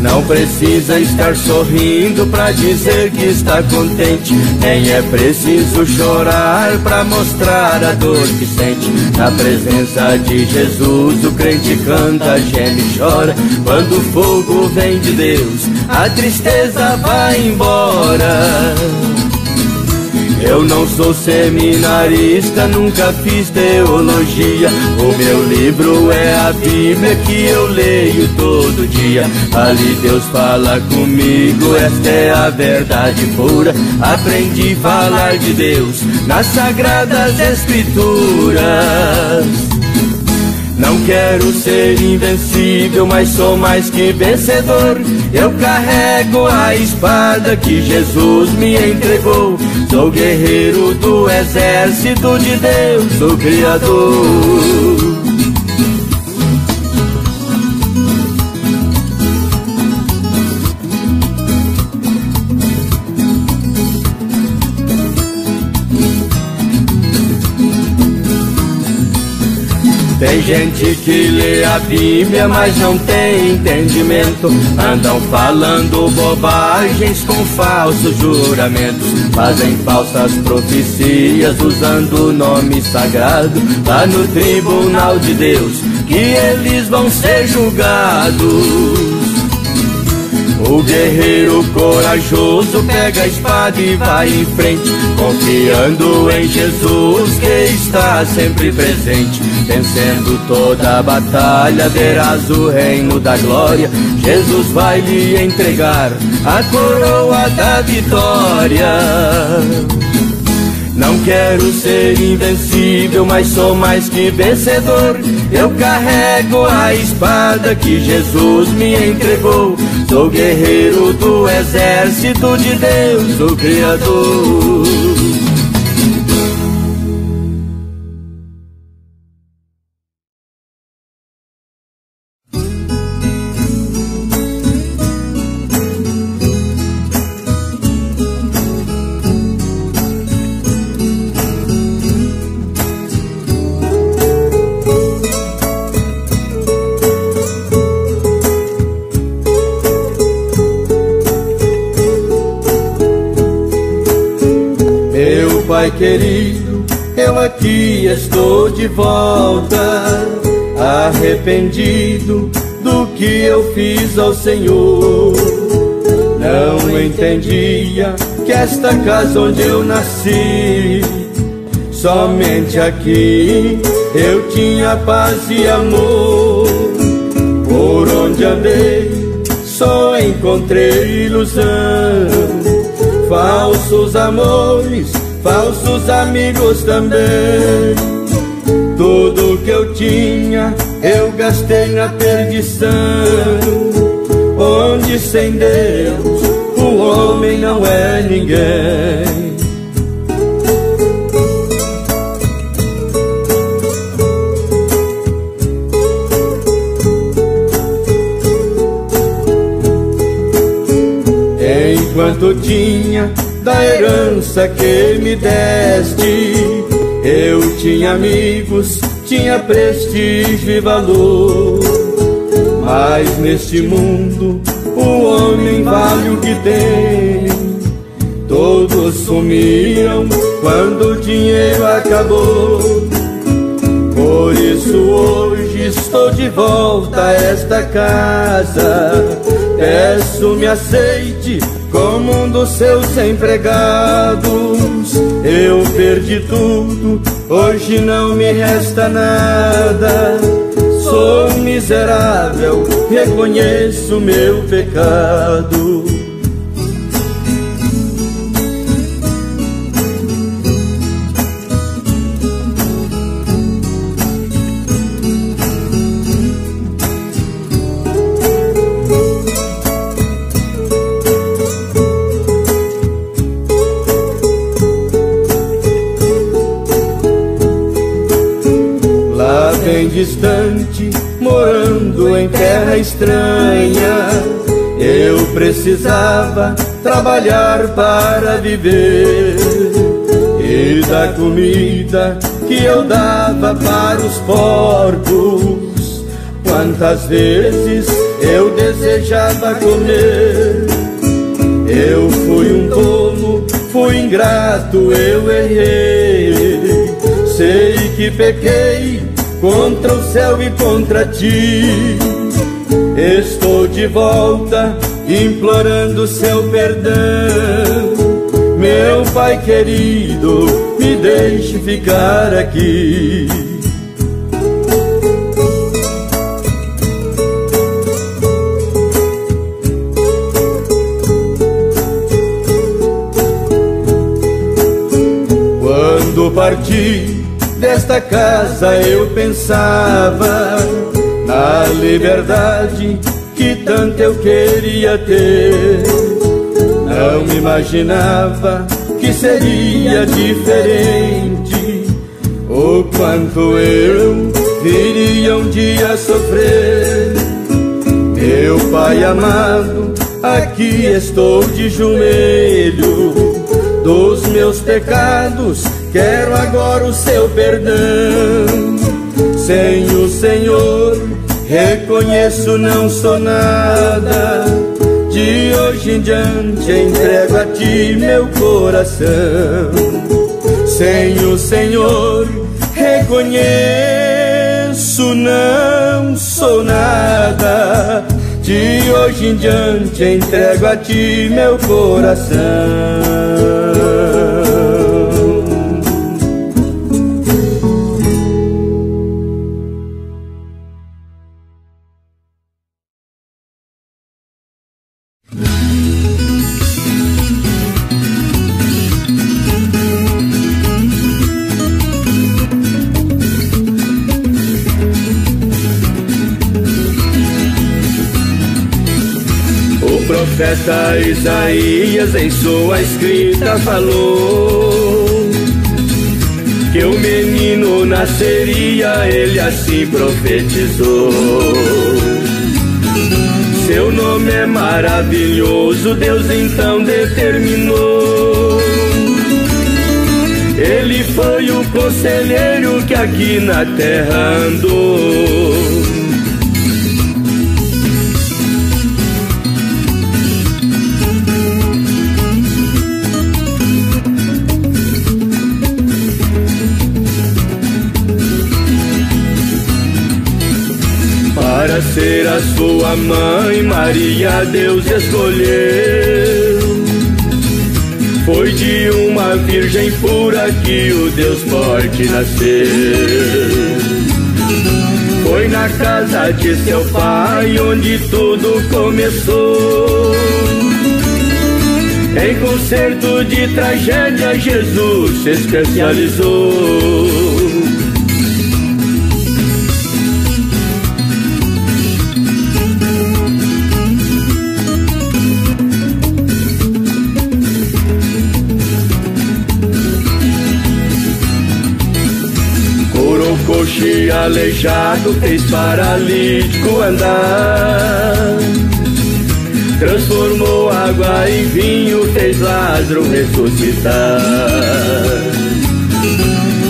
Não precisa estar sorrindo pra dizer que está contente, nem é preciso chorar pra mostrar a dor que sente. Na presença de Jesus o crente canta, geme e chora. Quando o fogo vem de Deus, a tristeza vai embora. Eu não sou seminarista, nunca fiz teologia. O meu livro é a Bíblia que eu leio todo dia. Ali Deus fala comigo, esta é a verdade pura. Aprendi a falar de Deus nas Sagradas Escrituras. Não quero ser invencível, mas sou mais que vencedor. Eu carrego a espada que Jesus me entregou. Sou guerreiro do exército de Deus, sou Criador. Tem gente que lê a Bíblia, mas não tem entendimento. Andam falando bobagens com falsos juramentos. Fazem falsas profecias usando o nome sagrado. Lá no tribunal de Deus que eles vão ser julgados. O guerreiro corajoso pega a espada e vai em frente, confiando em Jesus que está sempre presente. Vencendo toda a batalha, verás o reino da glória. Jesus vai lhe entregar a coroa da vitória. Não quero ser invencível, mas sou mais que vencedor. Eu carrego a espada que Jesus me entregou. Sou guerreiro do exército de Deus, o Criador. Pai querido, eu aqui estou de volta, arrependido do que eu fiz ao Senhor. Não entendia que esta casa onde eu nasci, somente aqui eu tinha paz e amor. Por onde andei, só encontrei ilusão, falsos amores, falsos amigos também. Tudo que eu tinha eu gastei na perdição, onde sem Deus o homem não é ninguém. Enquanto tinha da herança que me deste, eu tinha amigos, tinha prestígio e valor. Mas neste mundo o homem vale o que tem. Todos sumiram quando o dinheiro acabou. Por isso hoje estou de volta a esta casa. Peço, me aceite como um dos seus empregados. Eu perdi tudo, hoje não me resta nada. Sou miserável, reconheço meu pecado. Distante, morando em terra estranha, Eu precisava trabalhar para viver, e da comida que eu dava para os porcos, quantas vezes eu desejava comer. Eu fui um tolo, fui ingrato, eu errei. Sei que pequei contra o céu e contra ti. Estou de volta implorando seu perdão. Meu Pai querido, me deixe ficar aqui. Quando parti desta casa eu pensava na liberdade que tanto eu queria ter. Não imaginava que seria diferente, o quanto eu viria um dia a sofrer. Meu Pai amado, aqui estou de joelho, dos meus pecados quero agora o seu perdão. Sem o Senhor reconheço, não sou nada. De hoje em diante entrego a ti meu coração. Sem o Senhor reconheço, não sou nada. De hoje em diante entrego a ti meu coração. O profeta Isaías em sua escrita falou que o menino nasceria, ele assim profetizou. Seu nome é maravilhoso, Deus então determinou. Ele foi o conselheiro que aqui na terra andou. Para ser a sua mãe, Maria Deus escolheu. Foi de uma virgem pura que o Deus forte nasceu. Foi na casa de seu pai onde tudo começou. Em concerto de tragédia, Jesus se especializou. Coxo, aleijado, fez paralítico andar. Transformou água em vinho, fez Lázaro ressuscitar.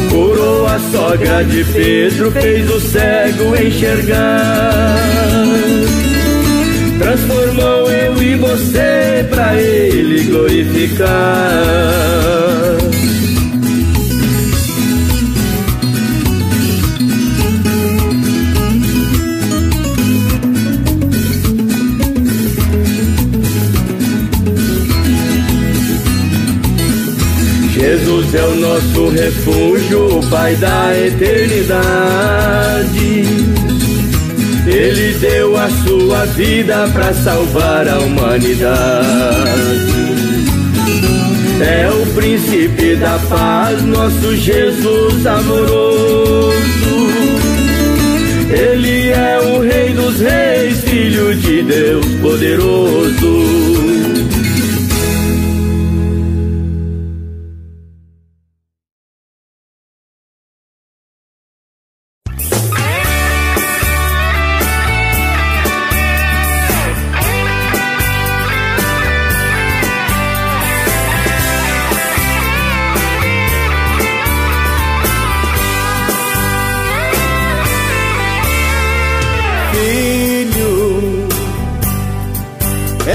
Curou a sogra de Pedro, fez o cego enxergar. Transformou eu e você pra ele glorificar. Jesus é o nosso refúgio, o Pai da eternidade. Ele deu a sua vida para salvar a humanidade. É o príncipe da paz, nosso Jesus amoroso. Ele é o Rei dos Reis, Filho de Deus poderoso.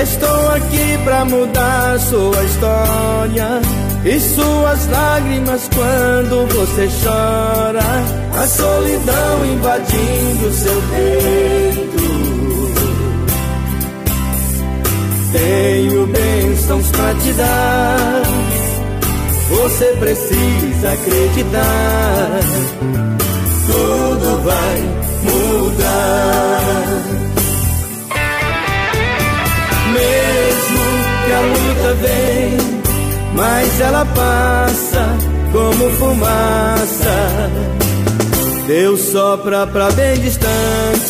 Estou aqui pra mudar sua história e suas lágrimas quando você chora. A solidão invadindo seu peito. Tenho bênçãos pra te dar. Você precisa acreditar. Tudo vai mudar. Mesmo que a luta vem, mas ela passa como fumaça. Deus sopra pra bem distante.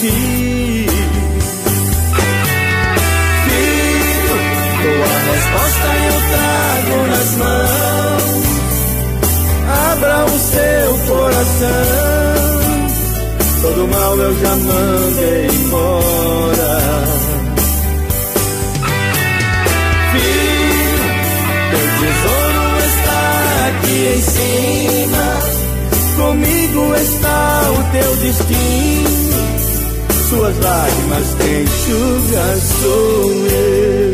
Filho, tua resposta eu trago nas mãos. Abra o seu coração. Todo mal eu já mandei embora. Aqui em cima, comigo está o teu destino. Suas lágrimas quem enxuga sou eu.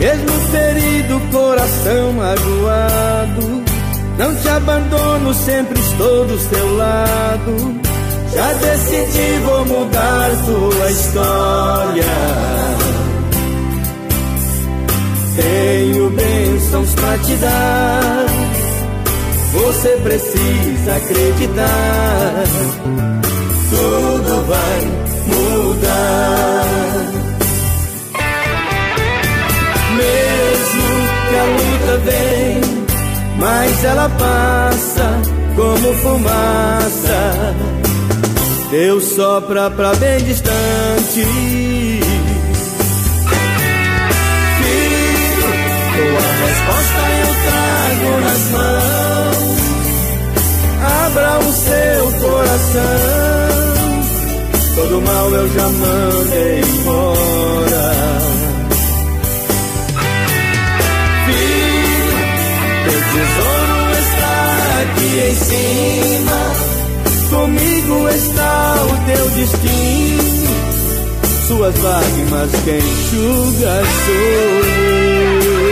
Mesmo ferido, coração magoado, não te abandono, sempre estou do seu lado. Já decidi, vou mudar tua história. Tenho bênçãos pra te dar. Você precisa acreditar. Tudo vai mudar. A luta vem, mas ela passa como fumaça. Deus sopra pra bem distante. Filho, tua resposta eu trago nas mãos. Abra o seu coração. Todo mal eu já mandei embora. O tesouro está aqui em cima, comigo está o teu destino. Suas lágrimas quem enxuga sou.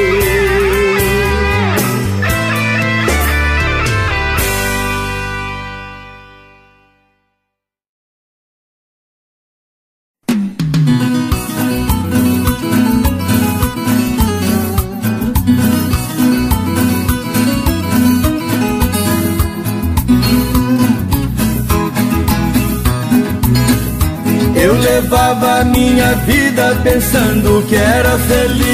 Levava minha vida pensando que era feliz,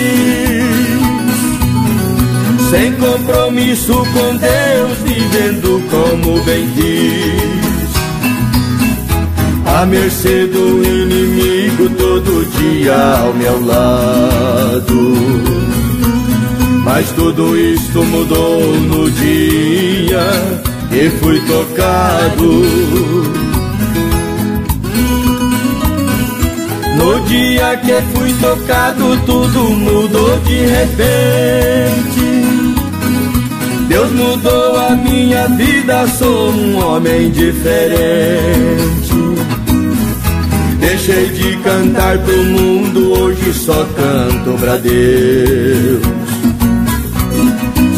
sem compromisso com Deus, vivendo como bem diz, à mercê do inimigo, todo dia ao meu lado. Mas tudo isto mudou no dia e fui tocado. No dia que fui tocado, tudo mudou de repente. Deus mudou a minha vida, sou um homem diferente. Deixei de cantar pro mundo, hoje só canto pra Deus.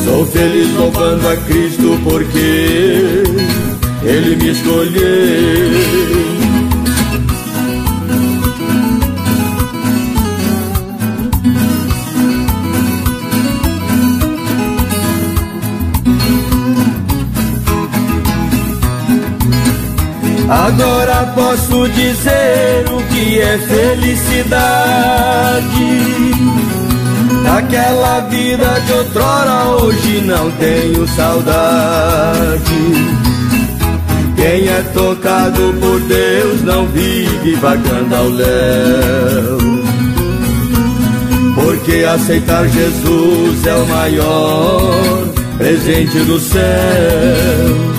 Sou feliz louvando a Cristo porque Ele me escolheu. Agora posso dizer o que é felicidade. Daquela vida de outrora hoje não tenho saudade. Quem é tocado por Deus não vive vagando ao léu, porque aceitar Jesus é o maior presente do céu.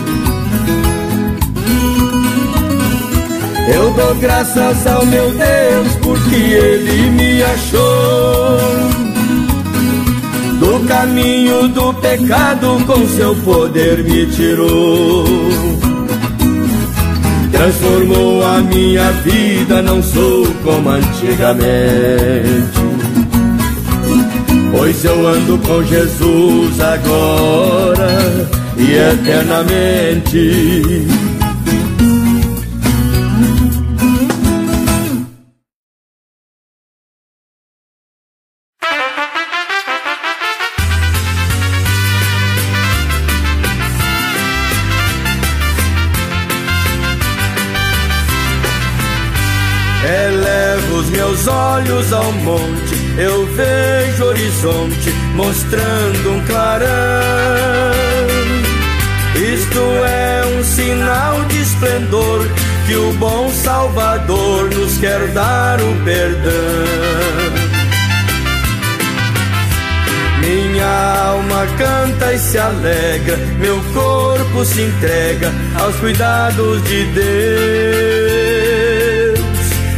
Eu dou graças ao meu Deus porque Ele me achou do caminho do pecado, com seu poder me tirou. Transformou a minha vida, não sou como antigamente, pois eu ando com Jesus agora e eternamente. Olhos ao monte, eu vejo horizonte mostrando um clarão. Isto é um sinal de esplendor que o bom Salvador nos quer dar o perdão. Minha alma canta e se alegra, meu corpo se entrega aos cuidados de Deus.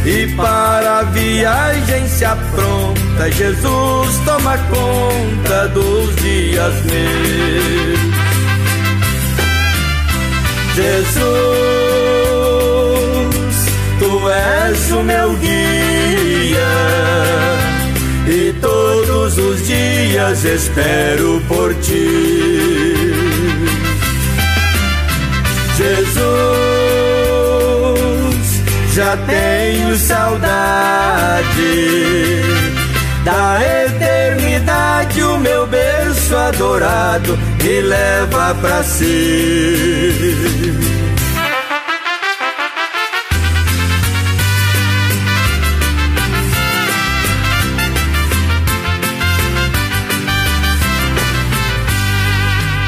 E para a viagem se apronta, Jesus toma conta dos dias meus. Jesus, tu és o meu guia, e todos os dias espero por ti. Jesus, já tenho saudade da eternidade, o meu berço adorado me leva pra si.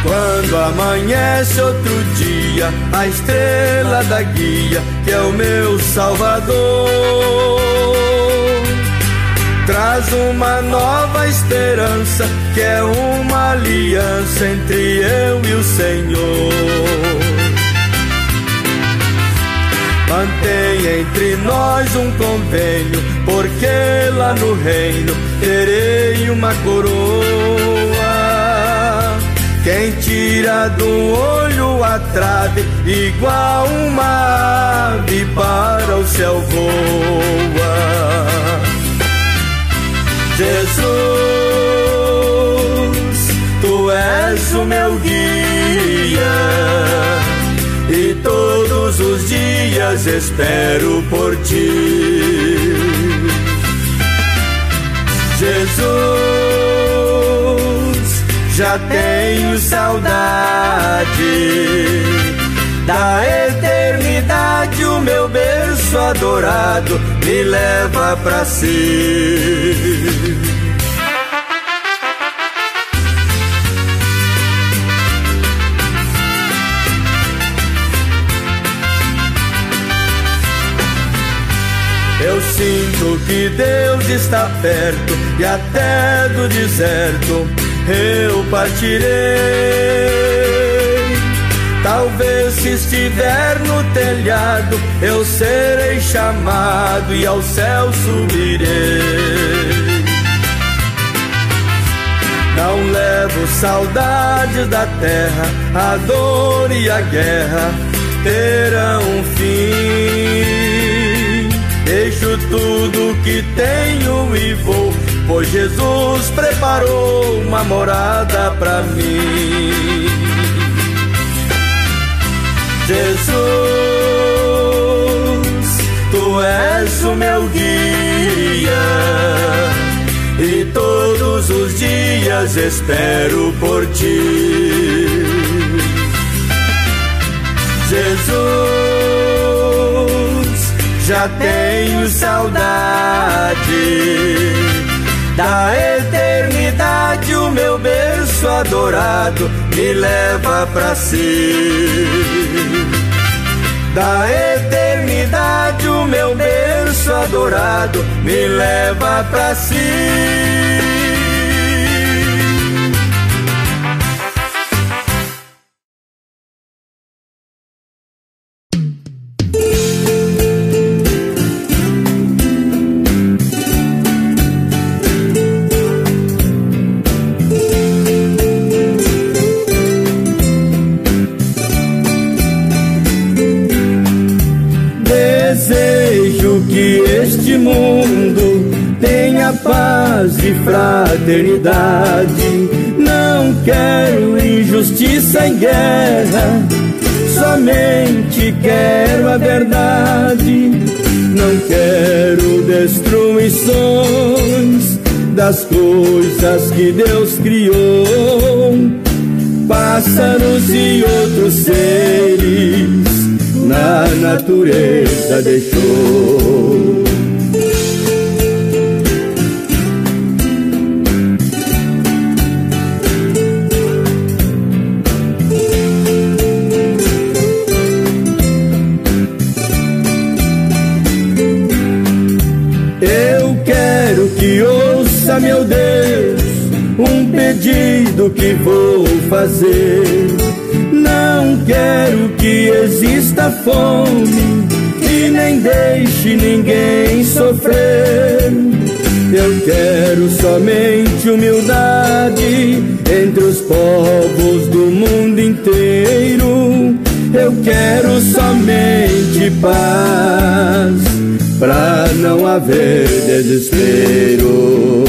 Quando amanhece outro dia, a estrela da guia, que é o meu Salvador, traz uma nova esperança, que é uma aliança entre eu e o Senhor. Mantém entre nós um convênio, porque lá no reino terei uma coroa. Quem tira do olho a trave, igual uma ave para o céu voa. Jesus, tu és o meu guia, e todos os dias espero por ti. Jesus, já tenho saudade da eternidade, o meu berço adorado me leva pra si. Eu sinto que Deus está perto e até do deserto eu partirei. Talvez se estiver no telhado, eu serei chamado e ao céu subirei. Não levo saudades da terra, a dor e a guerra terão um fim. Deixo tudo que tenho e vou, pois Jesus preparou uma morada pra mim. Jesus, tu és o meu guia, e todos os dias espero por ti. Jesus, já tenho saudade da eternidade, o meu berço adorado me leva pra si. Da eternidade, o meu berço adorado me leva pra si. desejo que este mundo tenha paz e fraternidade. Não quero injustiça e guerra, somente quero a verdade. Não quero destruições das coisas que Deus criou, pássaros e outros seres na natureza deixou. Eu quero que ouça, meu Deus, um pedido que vou fazer. Não quero que exista fome e nem deixe ninguém sofrer. Eu quero somente humildade entre os povos do mundo inteiro. Eu quero somente paz pra não haver desespero.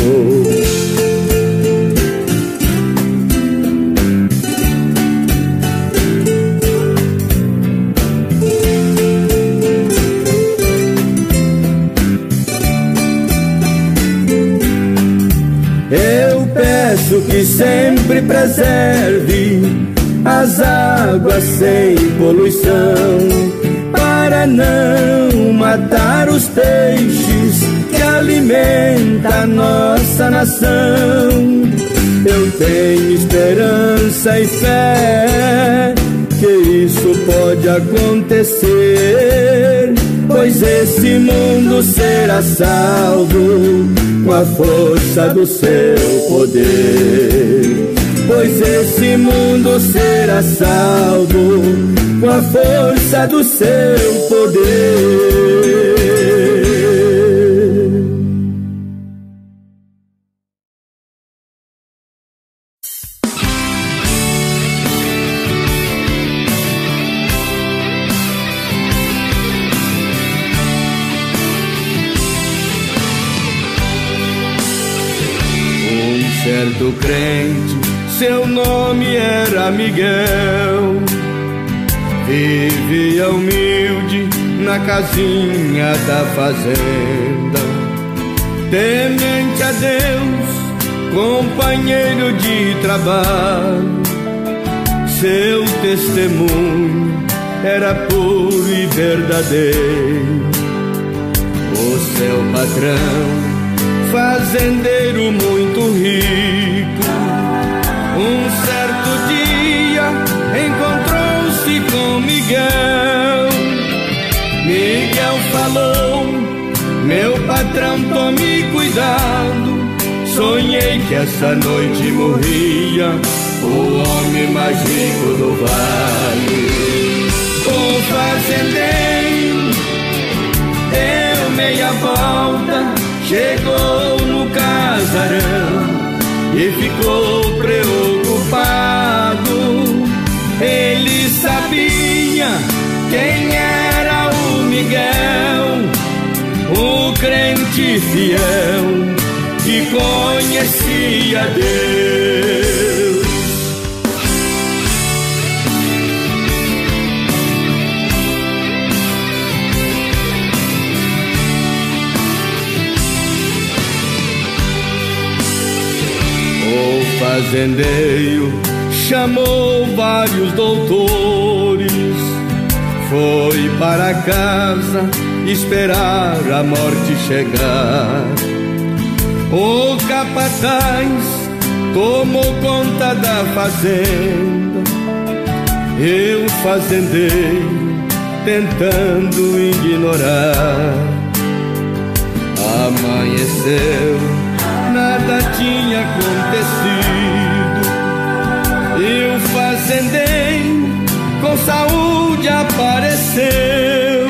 Peço que sempre preserve as águas sem poluição, para não matar os peixes que alimentam a nossa nação. Eu tenho esperança e fé que isso pode acontecer, pois esse mundo será salvo com a força do seu poder. Pois esse mundo será salvo com a força do seu poder. Certo crente, seu nome era Miguel, vivia humilde na casinha da fazenda, temente a Deus, companheiro de trabalho. Seu testemunho era puro e verdadeiro. O seu patrão, fazendeiro muito rico, um certo dia encontrou-se com Miguel. Miguel falou: meu patrão, tome cuidado, sonhei que essa noite morria o homem mais rico do vale. O fazendeiro deu meia volta, chegou no casarão e ficou preocupado. Ele sabia quem era o Miguel, o crente fiel que conhecia Deus. O fazendeiro chamou vários doutores, foi para casa esperar a morte chegar. O capataz tomou conta da fazenda, e o fazendeiro tentando ignorar. Amanheceu, nada tinha acontecido, e o fazendeiro com saúde apareceu.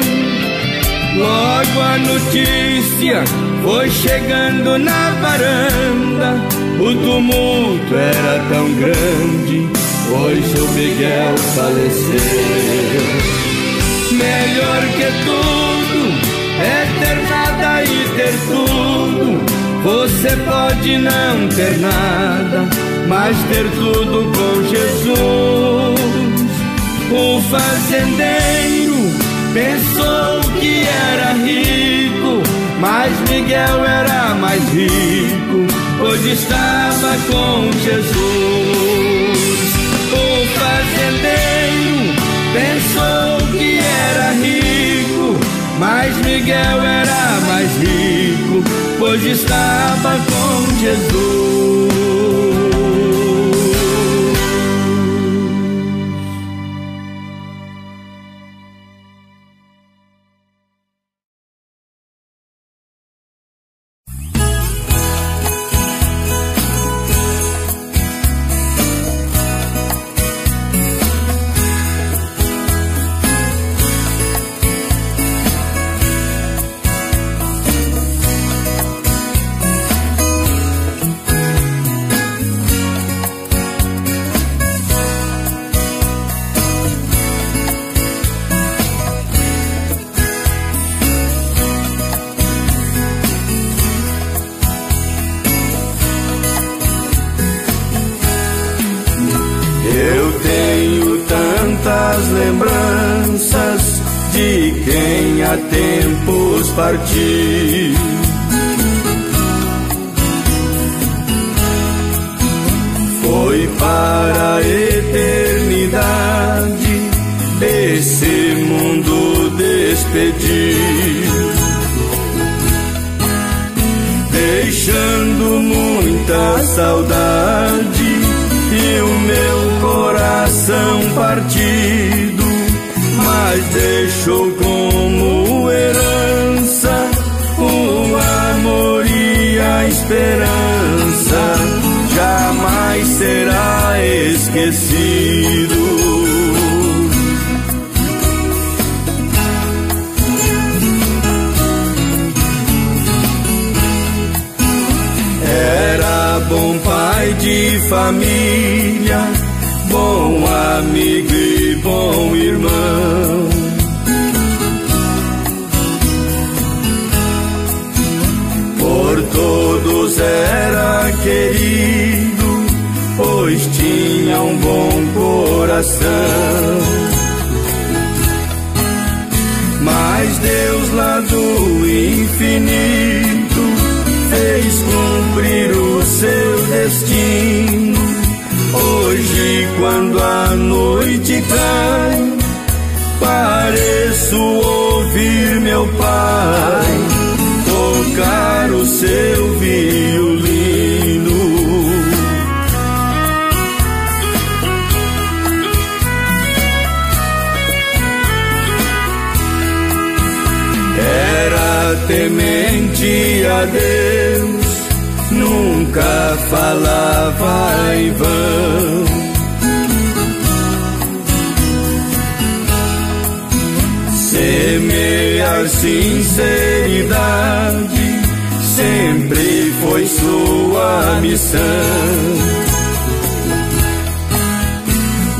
Logo a notícia foi chegando na varanda, o tumulto era tão grande, pois o Miguel faleceu. Melhor que tudo, é ter nada e ter tudo. Você pode não ter nada, mas ter tudo com Jesus. O fazendeiro pensou que era rico, mas Miguel era mais rico, pois estava com Jesus. O fazendeiro pensou que era rico, mas Miguel era mais rico, pois estava com Jesus. Foi para a eternidade desse mundo despedir, deixando muita saudade e o meu coração partido, mas deixou como herança o amor e a esperança, jamais será esquecido. Era bom pai de família, bom amigo e bom irmão, por todos era querido, pois tinha um bom coração. Mas Deus lá do infinito fez cumprir o seu destino. Hoje, quando a noite cai, pareço ouvir meu pai tocar o seu violino. Era temente a Deus, nunca falava em vão, semear sinceridade sempre foi sua missão.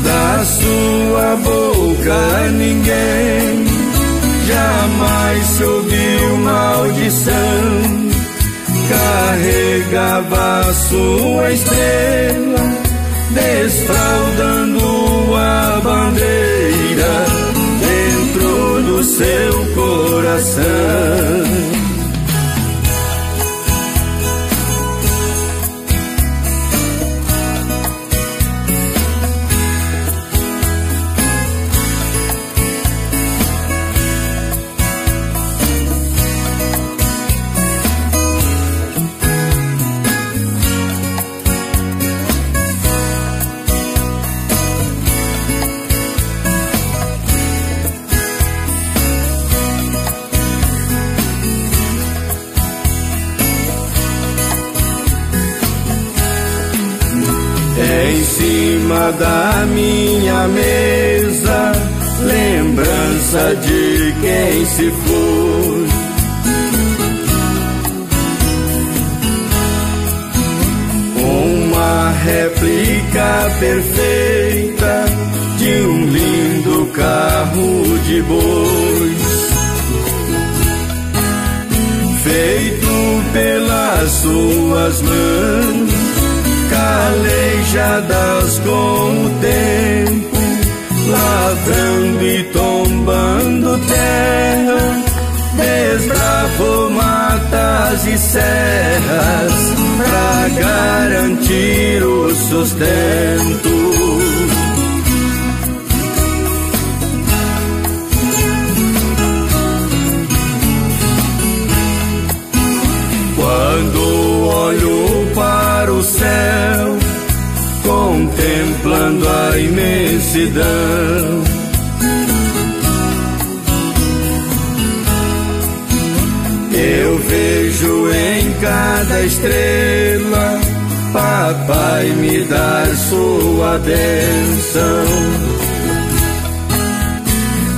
Da sua boca ninguém jamais se ouviu maldição, carregava sua estrela, desfraldando a bandeira dentro do seu coração. Da minha mesa, lembrança de quem se foi, uma réplica perfeita de um lindo carro de bois. suas mãos, calejadas com o tempo, lavrando e tombando terra, desbravou matas e serras pra garantir o sustento. Quando olho para o céu, contemplando a imensidão, eu vejo em cada estrela Papai me dar sua bênção.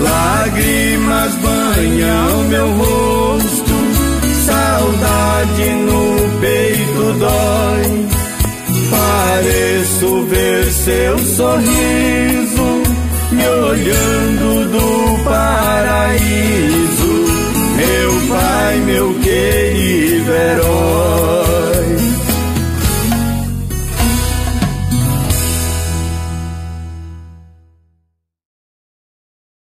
Lágrimas banham meu rosto, saudade no peito dói, pareço ver seu sorriso me olhando do